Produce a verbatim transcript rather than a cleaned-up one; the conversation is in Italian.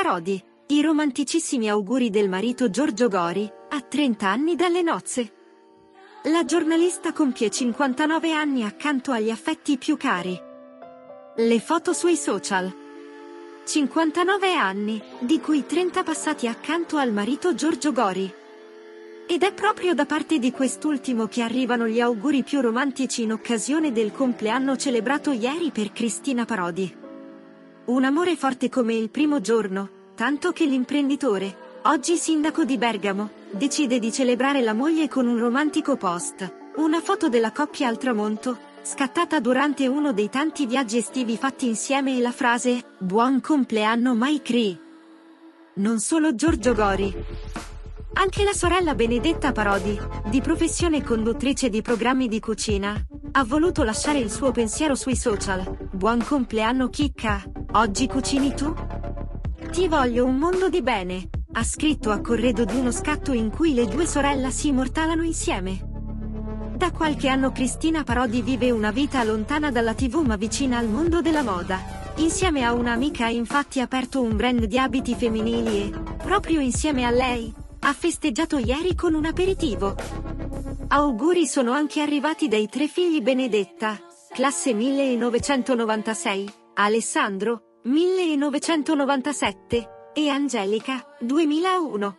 Parodi, i romanticissimi auguri del marito Giorgio Gori, a trenta anni dalle nozze. La giornalista compie cinquantanove anni accanto agli affetti più cari. Le foto sui social. cinquantanove anni, di cui trenta passati accanto al marito Giorgio Gori. Ed è proprio da parte di quest'ultimo che arrivano gli auguri più romantici in occasione del compleanno celebrato ieri per Cristina Parodi. Un amore forte come il primo giorno, tanto che l'imprenditore, oggi sindaco di Bergamo, decide di celebrare la moglie con un romantico post, una foto della coppia al tramonto, scattata durante uno dei tanti viaggi estivi fatti insieme, e la frase «Buon compleanno my Cri». Non solo Giorgio Gori. Anche la sorella Benedetta Parodi, di professione conduttrice di programmi di cucina, ha voluto lasciare il suo pensiero sui social. «Buon compleanno chicca, oggi cucini tu? Ti voglio un mondo di bene», ha scritto a corredo di uno scatto in cui le due sorelle si immortalano insieme. Da qualche anno Cristina Parodi vive una vita lontana dalla tivù ma vicina al mondo della moda. Insieme a un'amica ha infatti aperto un brand di abiti femminili e, proprio insieme a lei, ha festeggiato ieri con un aperitivo. Auguri sono anche arrivati dai tre figli Benedetta, classe millenovecentonovantasei, Alessandro, millenovecentonovantasette, e Angelica, duemilauno.